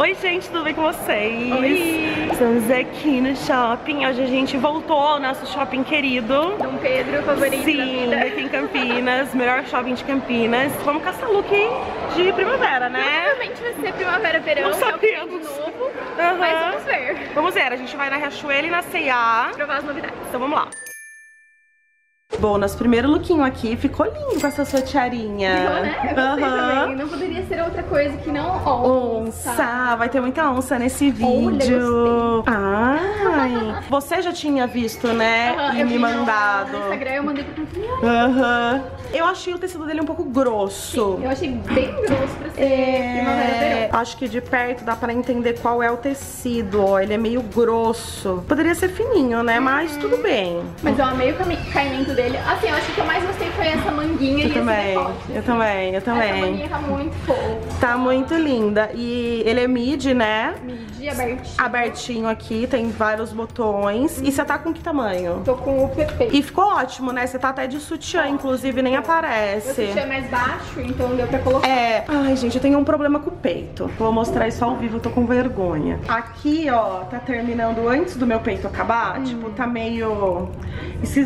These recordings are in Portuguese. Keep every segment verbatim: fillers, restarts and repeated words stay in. Oi gente, tudo bem com vocês? Oi! Estamos aqui no shopping, hoje a gente voltou ao nosso shopping querido Dom Pedro, favorito Sim, da vida. Aqui em Campinas, melhor shopping de Campinas. Vamos caçar look de primavera, né? Provavelmente vai ser primavera, verão, não sabemos. É novo, uhum. Mas vamos ver. Vamos ver, a gente vai na Riachuelo e na C e A provar as novidades, então vamos lá. Bom, nosso primeiro lookinho aqui ficou lindo com essa sua tiarinha. Ficou, né? Eu gostei uhum. também. Não poderia ser outra coisa que não onça. Onça! Vai ter muita onça nesse vídeo. Olha, ai! Você já tinha visto, né? Uhum, e me mandado. No Instagram eu mandei pra Camila. Uhum. Eu achei o tecido dele um pouco grosso. Sim, eu achei bem grosso pra ser é... primavera verão. Acho que de perto dá pra entender qual é o tecido, ó. Ele é meio grosso. Poderia ser fininho, né? Uhum. Mas tudo bem. Mas eu amei o caimento dele. Assim, eu acho que eu mais gostei foi essa manguinha eu e também, esse decote, assim. Eu também, eu também. Essa manguinha tá muito fofa. Tá muito linda. E ele é mid, né? Mid, abertinho. Abertinho aqui, tem vários botões. Hum. E você tá com que tamanho? Tô com o P P. E ficou ótimo, né? Você tá até de sutiã, ótimo. Inclusive, nem aparece. O sutiã é mais baixo, então deu pra colocar. É. Ai, gente, eu tenho um problema com o peito. Vou mostrar isso ao vivo, eu tô com vergonha. Aqui, ó, tá terminando antes do meu peito acabar. Hum. Tipo, tá meio...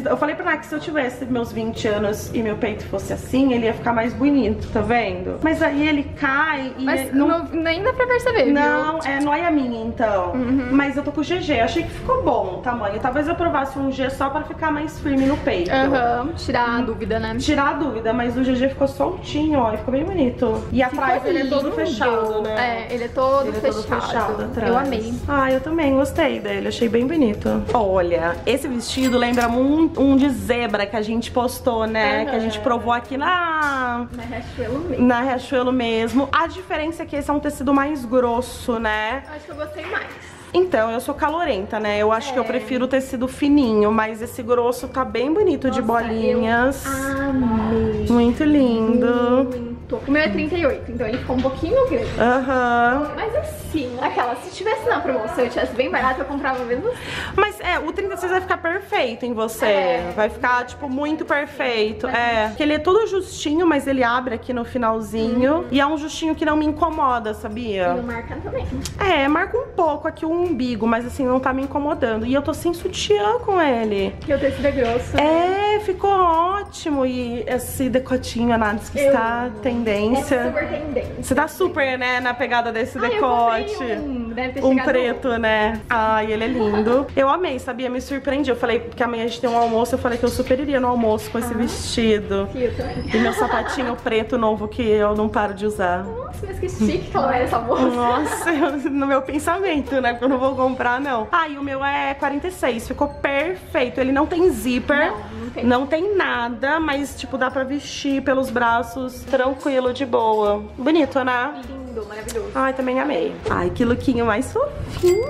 Eu falei pra Nath que se eu tivesse meus vinte anos e meu peito fosse assim, ele ia ficar mais bonito, tá vendo? Mas aí ele cai e... Mas não... Não, nem dá pra perceber, não, viu? É, não é a minha, então. Uhum. Mas eu tô com G G, achei que ficou bom o tamanho. Talvez eu provasse um G só pra ficar mais firme no peito. Uhum. Tirar a dúvida, né? Tirar a dúvida, mas o G G ficou soltinho, ó, e ficou bem bonito. E atrás ele é todo fechado, né? É, ele é todo ele fechado. É todo fechado atrás. Eu amei. Ah, eu também gostei dele, achei bem bonito. Olha, esse vestido lembra um, um de zebra que a gente postou, né? Uhum. Que a gente provou aqui na... Na Riachuelo mesmo. Na Riachuelo mesmo. A diferença é que esse é um tecido mais grosso, né? Acho que eu gostei mais. Então, eu sou calorenta, né? Eu acho é. que eu prefiro o tecido fininho, mas esse grosso tá bem bonito. Nossa, de bolinhas. Eu amei. Muito lindo. Muito. O meu é trinta e oito, então ele ficou um pouquinho grande. Aham. Uhum. Mas assim, aquela, se tivesse na promoção e tivesse bem barato, eu comprava mesmo assim. Mas é, o trinta e seis vai ficar perfeito em você. É. Vai ficar, tipo, muito perfeito. É. Porque ele é todo justinho, mas ele abre aqui no finalzinho. Uhum. E é um justinho que não me incomoda, sabia? E não marca também. É, marca um pouco aqui o umbigo, mas assim, não tá me incomodando. E eu tô sem sutiã com ele. E o tecido é grosso. É, ficou ótimo. E esse decotinho, a Nath, que eu... está... Tem tendência. É super tendência. Você tá super, né, na pegada desse ah, decote. Um, deve ter um preto, um. Né? Ai, ele é lindo. Eu amei, sabia? Me surpreendi. Eu falei que amanhã a gente tem um almoço. Eu falei que eu super iria no almoço com ah, esse vestido. Que eu também. E meu sapatinho preto novo que eu não paro de usar. Nossa, mas que chique que ela vai essa bolsa. Nossa, no meu pensamento, né? Porque eu não vou comprar, não. Ah, e o meu é quarenta e seis. Ficou perfeito. Ele não tem zíper. Não, não tem. Não tem nada, mas, tipo, dá pra vestir pelos braços tranquilos. Tranquilo, de boa. Bonito, né? Lindo, maravilhoso. Ai, também amei. Ai, que lookinho mais fofinho.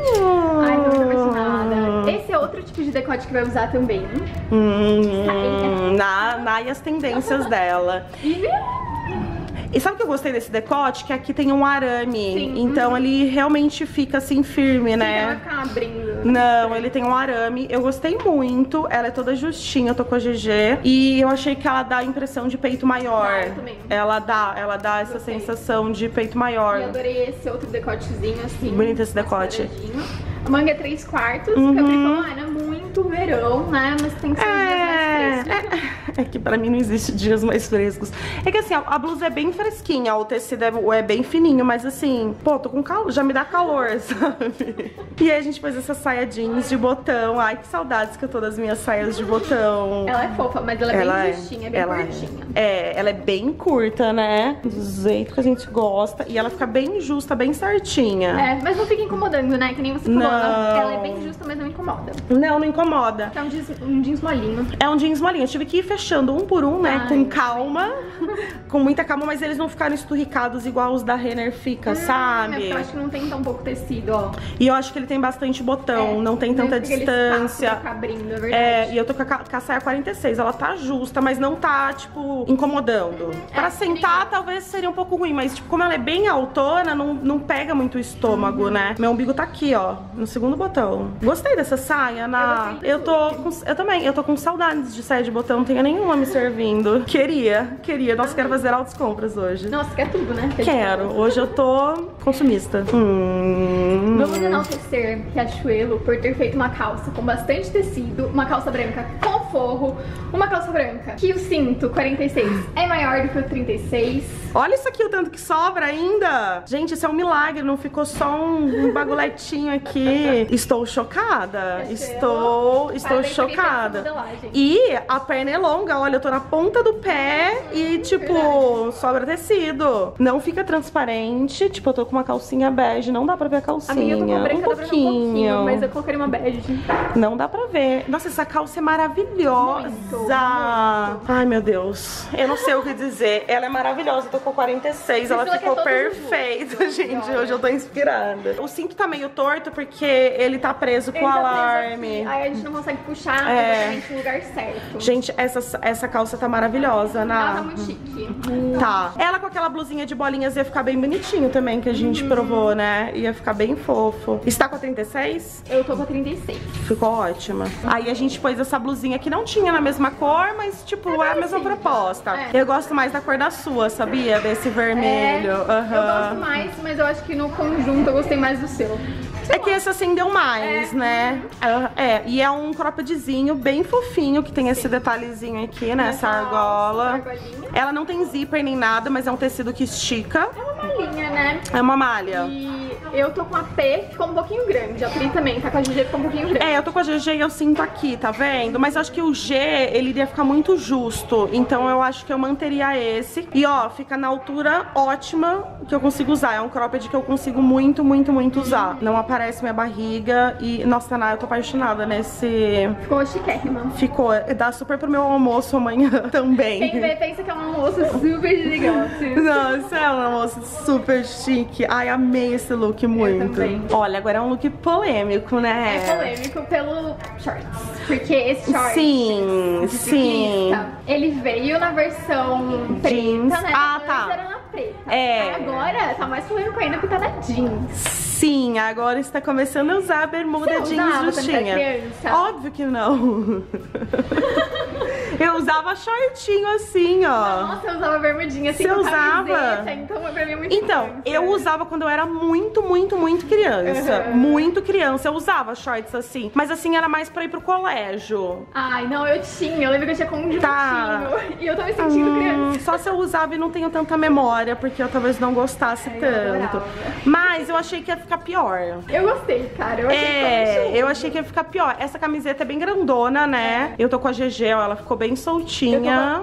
Ai, não tô apaixonada. Esse é outro tipo de decote que vai usar também. Hum, na, na e as tendências dela. E sabe o que eu gostei desse decote? Que aqui tem um arame. Sim. Então uhum. ele realmente fica assim firme, sim, né? Não vai ficar abrindo. Não, ele tem um arame. Eu gostei muito. Ela é toda justinha, eu tô com a G G. E eu achei que ela dá a impressão de peito maior. Ah, eu também. Ela dá, ela dá essa gostei. sensação de peito maior. Eu adorei esse outro decotezinho assim. Bonito esse decote. A manga é três quartos, uhum. que eu falei, ah, não é muito verão, né? Mas tem que ser é... dias mais frescos. É que pra mim não existe dias mais frescos. É que assim, a, a blusa é bem fresquinha, o tecido é, é bem fininho, mas assim, pô, tô com calor, já me dá calor, sabe? E aí a gente fez essa saia jeans de botão. Ai, que saudades que eu tô das minhas saias de botão. Ela é fofa, mas ela é ela bem justinha, é bem ela curtinha. É... é, ela é bem curta, né? Do jeito que a gente gosta. E ela fica bem justa, bem certinha. É, mas não fica incomodando, né? Que nem você falou. Não. Ela é bem justa, mas não incomoda. Não, não incomoda. É um jeans, um jeans molinho. É um jeans molinho. Eu tive que ir fechando um por um, né? Ai, com calma. Com muita calma, mas eles não ficaram esturricados igual os da Renner fica, hum, sabe? Eu acho que não tem tão pouco tecido, ó. E eu acho que ele tem bastante botão, é, não tem tanta distância. Fica abrindo, é verdade. É, e eu tô com a, com a saia quarenta e seis. Ela tá justa, mas não tá, tipo, incomodando. Hum, pra é, sentar, sim. talvez seria um pouco ruim, mas, tipo, como ela é bem altona, não, não pega muito o estômago, uhum. né? Meu umbigo tá aqui, ó. No segundo botão. Gostei dessa saia, na... Eu, eu tô com... Eu também. Eu tô com saudades de saia de botão. Não tenho nem nenhuma me servindo. Queria, queria. Nossa, quero fazer altas compras hoje. Nossa, quer tudo, né? Quer quero. Hoje eu tô consumista. Hum. Vamos enaltecer Riachuelo por ter feito uma calça com bastante tecido, uma calça branca com forro, uma calça branca que o cinto quarenta e seis é maior do que o trinta e seis. Olha isso aqui, o tanto que sobra ainda. Gente, isso é um milagre, não ficou só um baguletinho aqui. Estou chocada. Estou, estou chocada. E a perna é longa, olha, eu tô na ponta do pé e, tipo, sobra tecido. Não fica transparente, tipo, eu tô com uma calcinha bege, não dá pra ver a calcinha. Amiga, eu tô branca, um, pouquinho. um pouquinho, mas eu coloquei uma bege. Não dá pra ver. Nossa, essa calça é maravilhosa. Muito, muito. Ai, meu Deus. Eu não sei o que dizer. Ela é maravilhosa, eu tô com quarenta e seis, ela ficou perfeita, gente. Hoje eu tô inspirada. O cinto tá meio torto porque ele tá preso com o alarme. Aí a gente não consegue puxar exatamente no lugar certo. Gente, essa, essa calça tá maravilhosa, Ná. Ela tá muito chique. Tá. Ela com aquela blusinha de bolinhas ia ficar bem bonitinho também, que a gente hum. provou, né? Ia ficar bem fofo. Está com a trinta e seis? Eu tô com a trinta e seis. Ficou ótima. Aí a gente pôs essa blusinha que não tinha na mesma cor, mas tipo, é, é a mesma simples. proposta. É. Eu gosto mais da cor da sua, sabia? Desse vermelho. É. Uhum. Eu gosto mais, mas eu acho que no conjunto eu gostei mais do seu. É que esse acendeu mais, é. né? É, é, e é um croppedzinho bem fofinho, que tem esse Sim. detalhezinho aqui, né? Essa argola. Ela não tem zíper nem nada, mas é um tecido que estica. É uma malhinha, né? É uma malha. E eu tô com a P, que ficou um pouquinho grande. A Pri também tá com a G G, que ficou um pouquinho grande. É, eu tô com a G G e eu sinto aqui, tá vendo? Mas eu acho que o G, ele iria ficar muito justo. Então eu acho que eu manteria esse. E ó, fica na altura ótima que eu consigo usar. É um cropped que eu consigo muito, muito, muito usar. Não aparece. Parece minha barriga e, nossa, Ná, eu tô apaixonada nesse... Ficou chiquérrima. Ficou. Dá super pro meu almoço amanhã também. Quem vê pensa que é um almoço super gigante. Nossa, é um almoço super chique. Ai, amei esse look muito. Eu também. Olha, agora é um look polêmico, né? É polêmico pelo shorts. Porque esse short... Sim, de sim. Ciclista, ele veio na versão jeans. Preta, né? Ah, tá. Era na preta. É. Agora tá mais polêmico ainda porque tá na jeans. Sim, agora está começando a usar a bermuda Você jeans justinha. Óbvio que não. Eu usava shortinho assim, ó. Nossa, eu usava bermudinha assim. Você usava? Camiseta, então, pra mim é muito Então, criança. eu usava quando eu era muito, muito, muito criança. Uhum. Muito criança. Eu usava shorts assim. Mas assim, era mais pra ir pro colégio. Ai, não, eu tinha. Eu lembro que eu tinha conjuntinho. Tá. E eu tava me sentindo hum, criança. Só se eu usava e não tenho tanta memória, porque eu talvez não gostasse Ai, tanto. Eu Mas eu achei que ia ficar pior. Eu gostei, cara. Eu achei é, que eu achei que ia ficar pior. Essa camiseta é bem grandona, né? É. Eu tô com a G G, ó. Ela ficou bem bem soltinha.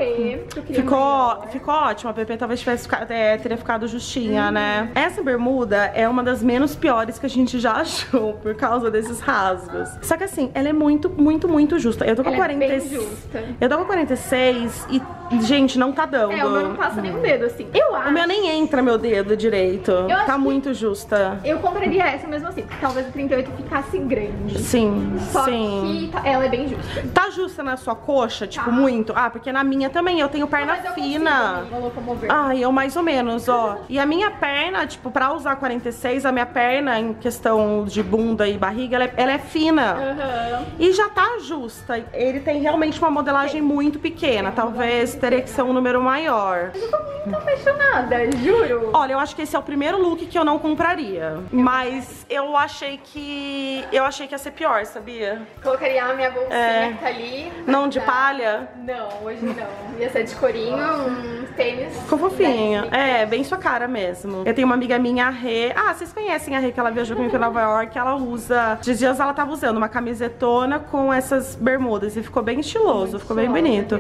Ficou, ficou ótima. A P P talvez tivesse ficado, é, teria ficado justinha, hum. né? Essa bermuda é uma das menos piores que a gente já achou por causa desses rasgos. Só que assim, ela é muito, muito, muito justa. Eu tô com ela quarenta... é bem justa. Eu tô com quarenta e seis e, gente, não tá dando. É, o meu não passa nem um dedo, assim. Eu acho. O meu nem entra meu dedo direito. Eu tá muito justa. Eu compraria essa mesmo assim, porque talvez o trinta e oito ficasse grande. Sim, Só sim. Só que ela é bem justa. Tá justa na sua coxa, tipo, tá. muito. Ah, porque na minha também, eu tenho perna Mas eu fina. Consigo, ah, eu mais ou menos, ó. E a minha perna, tipo, pra usar quarenta e seis, a minha perna, em questão de bunda e barriga, ela é, ela é fina. Uhum. E já tá justa. Ele tem realmente uma modelagem Sim. muito pequena. Sim. Talvez teria que ser um número maior. Mas eu tô muito apaixonada, juro. Olha, eu acho que esse é o primeiro look que eu não compraria. Eu Mas comprei. eu achei que... Eu achei que ia ser pior, sabia? Colocaria a minha bolsinha é. que tá ali. Não, de dar. palha? Não, hoje não. Ia ser de corinho, um tênis. Ficou fofinha. É, bem sua cara mesmo. Eu tenho uma amiga minha, a Rê. Ah, vocês conhecem a Rê, que ela viajou comigo pra Nova York. Ela usa... De dias ela tava usando uma camisetona com essas bermudas. E ficou bem estiloso, Muito ficou bem bonito.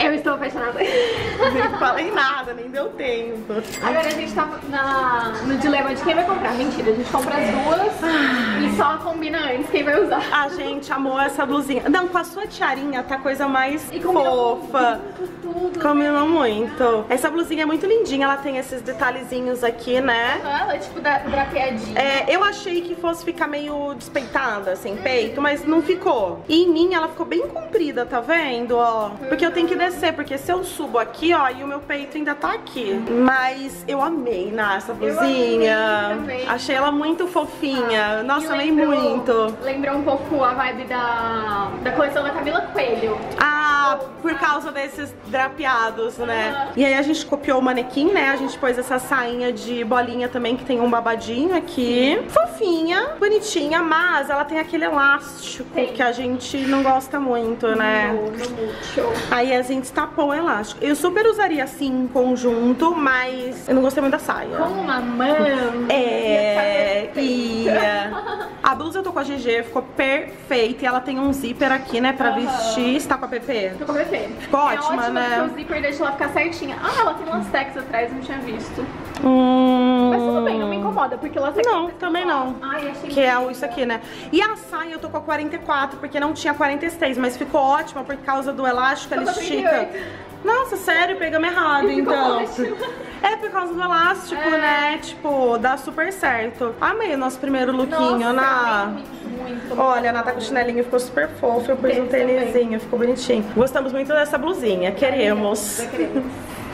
Eu estou apaixonada. Nem falei nada, nem deu tempo. Agora a gente tá na, no dilema de quem vai comprar. Mentira, a gente compra as duas ah. e só combina antes quem vai usar. A gente amou essa blusinha. Não, com a sua tiarinha tá coisa mais e fofa. Tudo, combinou né? muito. Essa blusinha é muito lindinha, ela tem esses detalhezinhos aqui, né? Uhum, ela é tipo da, drapeadinha. É, eu achei que fosse ficar meio despeitada, sem assim, peito, mas não ficou. E em mim ela ficou bem comprida, tá vendo? Ó, porque eu tenho que descer, porque se eu subo aqui, ó, e o meu peito ainda tá aqui. Mas eu amei, Ná, essa blusinha. Achei ela muito fofinha. Ah, Nossa, amei lembrou, muito. Lembrou um pouco a vibe da, da coleção da Camila Coelho. Ah, ah, por causa desses drapeados, né? E aí a gente copiou o manequim, né? A gente pôs essa sainha de bolinha também, que tem um babadinho aqui. Fofinha, bonitinha, mas ela tem aquele elástico tem. que a gente não gosta muito, né? Não, não, aí a gente tapou o elástico. Eu super usaria assim em conjunto, mas eu não gostei muito da saia. Com uma mão. É, ia. A blusa eu tô com a G G, ficou perfeita. E ela tem um zíper aqui, né, pra uhum. vestir. Você tá com a P P? Tô com a P P. Ficou é ótima, ótima, né? Porque o zíper deixa ela ficar certinha. Ah, ela tem lastex atrás, não tinha visto. Hum... Mas tudo bem, não me incomoda, porque lastex... Não, também não. Ai, achei que é isso aqui, né? E a saia eu tô com a quarenta e quatro, porque não tinha quarenta e seis, mas ficou ótima por causa do elástico, ela estica. Nossa, sério, pegamos errado, então. É por causa do elástico, é. né? Tipo, dá super certo. Amei o nosso primeiro lookinho, Ana. Olha, a Ana tá com o chinelinho, ficou super fofo. Eu pus um tênisinho, ficou bonitinho. Gostamos muito dessa blusinha, queremos.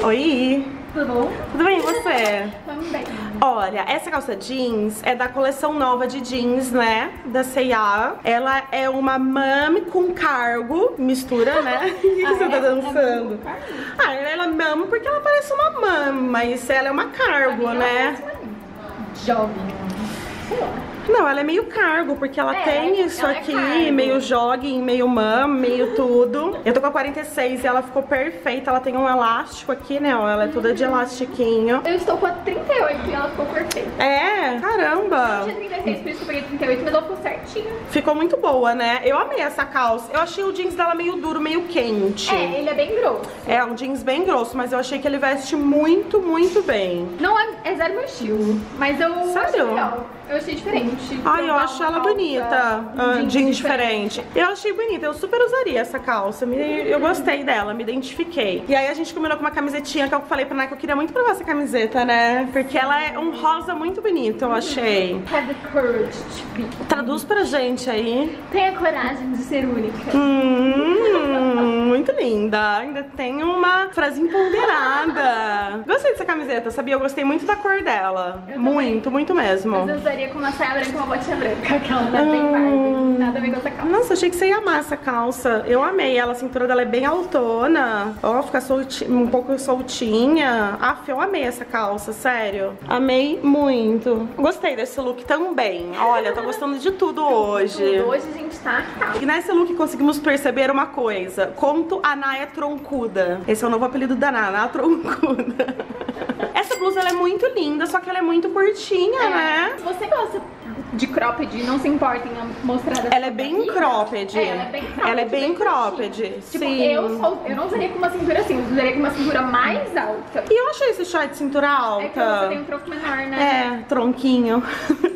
Oi! Tudo bom? Tudo bem, e você? Também. Olha, essa calça jeans é da coleção nova de jeans, né? Da C e A. Ela é uma mami com cargo. Mistura, né? O que você tá dançando? Ah, ela é mami porque ela parece uma mami, mas ela é uma cargo, né? Jovem. Sei lá. Não, ela é meio cargo, porque ela é, tem isso ela aqui, é meio jogging, meio mama, meio tudo. Eu tô com a quarenta e seis e ela ficou perfeita, ela tem um elástico aqui, né, ó, ela é toda de elastiquinho. Eu estou com a trinta e oito e ela ficou perfeita. É, caramba. Eu tinha trinta e seis, por isso que eu peguei trinta e oito, mas ela ficou certinha. Ficou muito boa, né? Eu amei essa calça. Eu achei o jeans dela meio duro, meio quente. É, ele é bem grosso. É, um jeans bem grosso, mas eu achei que ele veste muito, muito bem. Não, é, é zero meu estilo, mas eu Sério? achei legal. Eu achei diferente. Ai, eu acho ela bonita, um jeans diferente. diferente. Eu achei bonita, eu super usaria essa calça, me, eu gostei dela, me identifiquei. E aí a gente combinou com uma camisetinha que eu falei pra Ana que eu queria muito provar essa camiseta, né? Porque ela é um rosa muito bonito, eu achei. Have the courage to be. Traduz pra gente aí. Tenha coragem de ser única. Hum, muito linda, ainda tem uma frase empoderada. Gostei dessa camiseta, sabia? Eu gostei muito da cor dela, eu muito, também. muito mesmo. Mas eu usaria com uma saia com uma botinha branca, aquela né? Hum... bem parda, nada a ver com essa calça. Nossa, achei que você ia amar essa calça. Eu amei ela, a cintura dela é bem altona. Ó, fica solti... um pouco soltinha. Aff, eu amei essa calça, sério. Amei muito. Gostei desse look também. Olha, tô gostando de tudo hoje. Tudo hoje a gente tá aqui. E nesse look conseguimos perceber uma coisa. Conto a Naia Troncuda. Esse é o novo apelido da Naia, Naia Troncuda. Essa blusa, ela é muito linda, só que ela é muito curtinha, é. né? Você gosta de cropped, não se importem a mostrar dessa Ela é bem cropped. É, ela é bem cropped. Ela é bem, bem cropped. Tipo, Sim. Eu, só, eu não usaria com uma cintura assim, eu usaria com uma cintura mais alta. E eu achei esse short de cintura alta. É que você tem um tronco menor, né? É, tronquinho.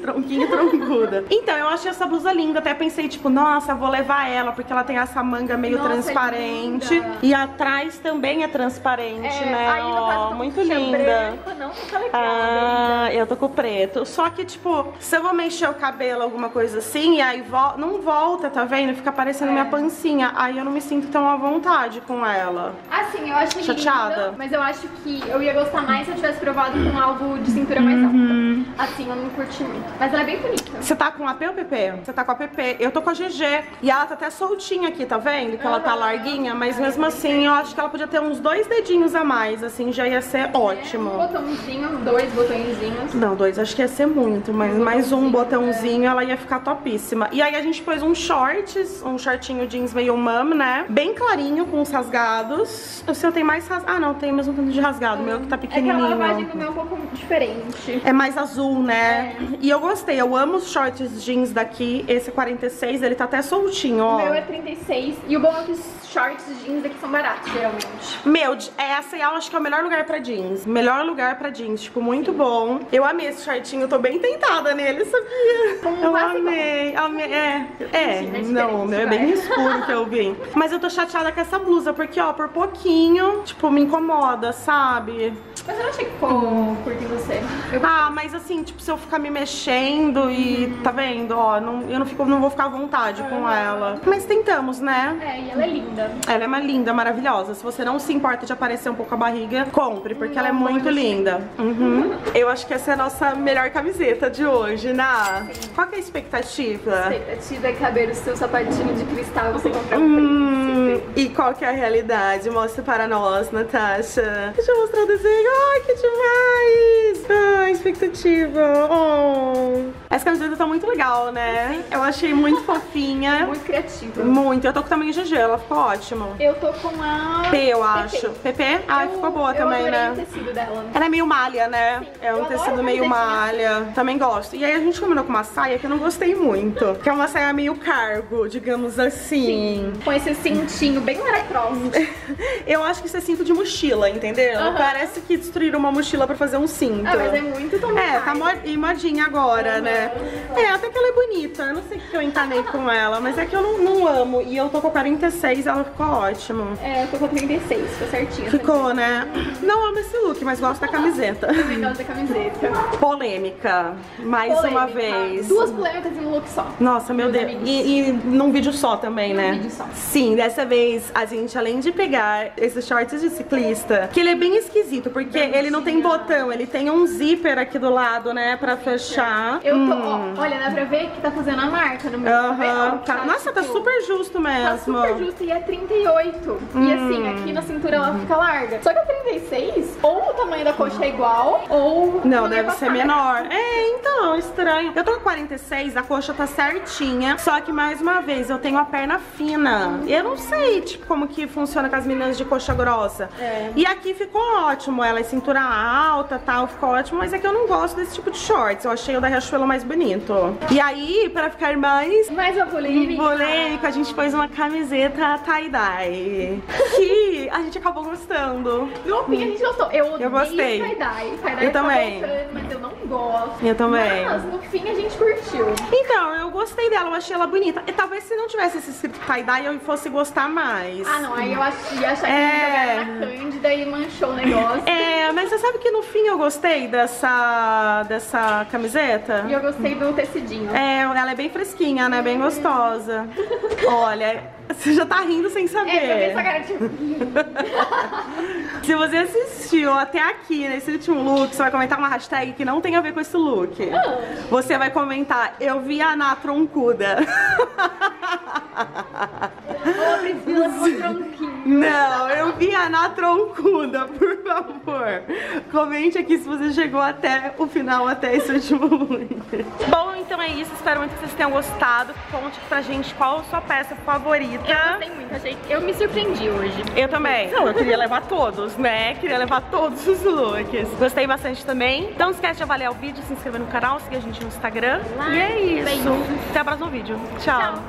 Tronquinho, troncuda. Então, eu achei essa blusa linda. Até pensei, tipo, nossa, vou levar ela, porque ela tem essa manga meio nossa, transparente. Linda. E atrás também é transparente, é, né? Aí, no caso, oh, muito linda. Branco, não fica legal. Ah, né? Eu tô com o preto. Só que, tipo, se eu vou mexer o cabelo, alguma coisa assim, e aí vo não volta, tá vendo? Fica parecendo é. minha pancinha. Aí eu não me sinto tão à vontade com ela. Assim, eu acho Chateada. linda, mas eu acho que eu ia gostar mais se eu tivesse provado com algo de cintura mais uhum. alta. Assim, eu não curti muito. Mas ela é bem bonita. Você tá com a P ou P P? Você tá com a P P. Eu tô com a G G. E ela tá até soltinha aqui, tá vendo? Que uhum. ela tá larguinha, mas é, mesmo assim, eu acho que ela podia ter uns dois dedinhos a mais, assim, já ia ser ótimo. É, um botãozinho, dois botõezinhos. Não, dois acho que ia ser muito, mas um mais um botãozinho. Botãozinho, ela ia ficar topíssima. E aí a gente pôs uns shorts, um shortinho jeans meio mum, né? Bem clarinho, com os rasgados. O seu tem mais rasgado. Ah, não, tem o mesmo tanto de rasgado. O meu que tá pequenininho. É que a lavagem do meu é um pouco diferente. É mais azul, né? É. E eu gostei, eu amo os shorts jeans daqui. Esse é quarenta e seis, ele tá até soltinho, ó. O meu é trinta e seis. E o bom é que os shorts jeans daqui são baratos, geralmente. Meu, essa eu acho que é o melhor lugar pra jeans. Melhor lugar pra jeans, tipo, muito Sim. bom. Eu amei esse shortinho, tô bem tentada nele, sabe? Eu amei, amei, é, é, não, meu é bem escuro que eu vi. Mas eu tô chateada com essa blusa, porque ó, por pouquinho, tipo, me incomoda, sabe? Mas eu não achei que ficou curto em você. Ah, mas assim, tipo, se eu ficar me mexendo e, tá vendo, ó, não, eu não, fico, não vou ficar à vontade com ela. Mas tentamos, né? É, e ela é linda. Ela é uma linda, maravilhosa. Se você não se importa de aparecer um pouco a barriga, compre, porque não, ela é muito linda. Uhum. Eu acho que essa é a nossa melhor camiseta de hoje, né? Sim. Qual que é a expectativa? A expectativa é caber o seu sapatinho de cristal, você comprar um hum... E, e qual que é a realidade? Mostra para nós, Natasha. Deixa eu mostrar o desenho. Ai, que demais! Ai, expectativa. Oh. Essa camiseta tá muito legal, né? Eu achei muito fofinha. Muito criativa. Muito. Eu tô com tamanho G G, ela ficou ótima. Eu tô com a... P, eu acho. P P? Ah, ficou boa também, né? Eu adorei o tecido dela. Ela é meio malha, né? Sim. É um tecido meio malha. Também gosto. E aí a gente combinou com uma saia que eu não gostei muito. Que é uma saia meio cargo, digamos assim. Sim. Com esse cintinho bem maravilhoso. Eu acho que isso é cinto de mochila, entendeu? Uhum. Parece que destruíram uma mochila pra fazer um cinto. Ah, mas é muito também. É, tá e modinha agora, uhum, né? Uhum. É, até que ela é bonita. Eu não sei o que eu encanei com ela, mas é que eu não, não amo. E eu tô com quarenta e seis, ela ficou ótima. É, eu tô com trinta e seis, ficou certinho. Ficou, né? Não amo esse look, mas gosto da camiseta. Também gosto da camiseta. Polêmica, mais polêmica. uma vez. Duas polêmicas em um look só. Nossa, meu Deus. E, e num vídeo só também, e né? Num vídeo só. Sim, dessa vez a gente, além de pegar esses shorts de ciclista, que ele é bem esquisito, porque Dantinha. ele não tem botão, ele tem um zíper aqui do lado, né, pra fechar. Eu tô, hum. ó, olha, dá pra ver que tá fazendo a marca no meu. Uh-huh. Tá, tá, nossa, tipo, tá super justo mesmo. Tá super justo e é trinta e oito. Hum. E assim, aqui na cintura ela fica larga. Só que a trinta e seis, ou o tamanho da coxa é igual, ou... Não, deve ser menor. É, então, estranho. Eu tô com quarenta e seis, a coxa tá certinha, só que mais uma vez, eu tenho a perna fina. Eu não sei, tipo, como que funciona com as meninas de coxa grossa. É. E aqui ficou ótimo, ela é cintura alta, tal, ficou ótimo, mas é que eu não gosto desse tipo de shorts. Eu achei o da Riachuelo mais bonito. E aí, pra ficar mais... Mais uma polêmica. Polêmica, a gente pôs uma camiseta tie-dye. Que a gente acabou gostando. No fim, a gente gostou. Eu odeio tie-dye. Tie-dye eu tá também. Gostando, mas eu não gosto. Eu também. Mas, no fim, a gente curtiu. Então, eu gostei dela, eu achei ela bonita. E talvez se não tivesse esse escrito tie-dye, eu fosse gostar mais. Ah, não, aí eu achei, achei é... que a Cândida e manchou o negócio. É, mas você sabe que no fim eu gostei dessa, dessa camiseta? E eu gostei do tecidinho. É, ela é bem fresquinha, né? Bem gostosa. Olha... Você já tá rindo sem saber. É, essa cara de... Se você assistiu até aqui nesse último look, você vai comentar uma hashtag que não tem a ver com esse look. Oh. Você vai comentar, eu vi a Ana troncuda. Não, eu vi a Ana troncuda, por favor. Comente aqui se você chegou até o final, até esse último look. Bom, então é isso. Espero muito que vocês tenham gostado. Conte pra gente qual a sua peça favorita. Eu gostei muito, achei. Eu me surpreendi hoje. Eu também. Não, eu queria levar todos, né? Queria levar todos os looks. Gostei bastante também. Não esquece de avaliar o vídeo, se inscrever no canal, seguir a gente no Instagram. Like, e é isso. Beijo. Até o próximo vídeo. Tchau. Tchau.